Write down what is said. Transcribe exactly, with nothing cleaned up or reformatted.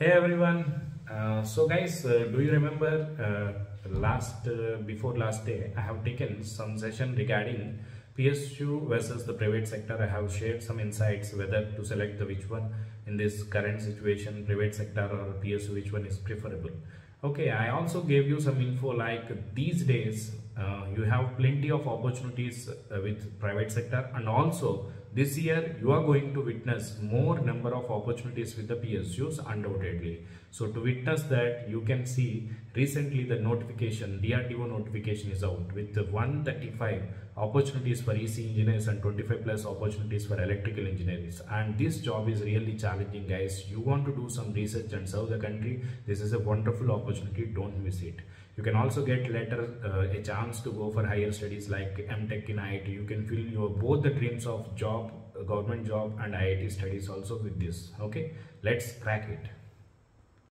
Hey everyone, uh, so guys, uh, do you remember uh, last uh, before last day I have taken some session regarding P S U versus the private sector. I have shared some insights whether to select the which one in this current situation, private sector or P S U, which one is preferable. Okay, I also gave you some info like these days uh, you have plenty of opportunities uh, with private sector, and also this year you are going to witness more number of opportunities with the P S Us undoubtedly. So to witness that, you can see recently the notification, D R D O notification is out with one thirty-five opportunities for E C engineers and twenty-five plus opportunities for electrical engineers. And this job is really challenging, guys. You want to do some research and serve the country, this is a wonderful opportunity, don't miss it. You can also get later uh, a chance to go for higher studies like M.Tech in I I T. You can fill your both the dreams of job, government job and I I T studies also with this. Okay, let's crack it.